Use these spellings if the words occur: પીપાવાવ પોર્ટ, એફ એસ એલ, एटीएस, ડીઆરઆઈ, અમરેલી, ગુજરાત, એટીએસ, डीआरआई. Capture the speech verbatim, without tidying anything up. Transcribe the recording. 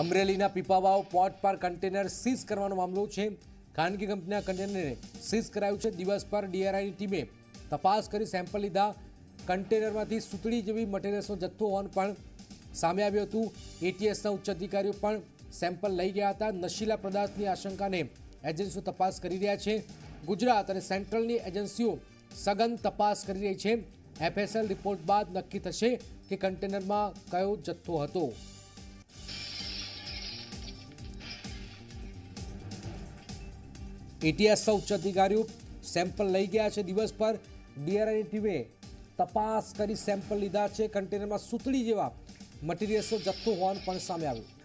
અમરેલીના પીપાવાવ પોર્ટ પર container seize કરવાનો મામલો છે। ખાનગી કંપનીના કન્ટેનરને સીઝ કરાયું છે। દિવસ પર ડીઆરઆઈની ટીમે તપાસ કરી સેમ્પલ લીધા। કન્ટેનરમાંથી સૂતળી જેવી મટીરિયલ્સનો જથ્થો હોવાનું પણ સામે આવ્યું હતું। એટીએસના ઉચ્ચ અધિકારીઓ પણ સેમ્પલ લઈ ગયા હતા। નશીલા પદાર્થની આશંકાને એજન્સીઓ તપાસ કરી રહ્યા છે। ગુજરાત અને સેન્ટ્રલની એજન્સીઓ સઘન તપાસ કરી રહી છે। एफ एस एल रिपोर्ट बाद नक्की थशे कि कंटेनर में कयो जत्थो हतो। एटीएस उच्च अधिकारी सैम्पल लई गया है। दिवस पर डीआरआई टीमे तपास करी सैम्पल लीधा है। कंटेनर में सूतड़ी जेवा मटीरियल्सनो जत्थो होवानुं पण सामे आव्युं।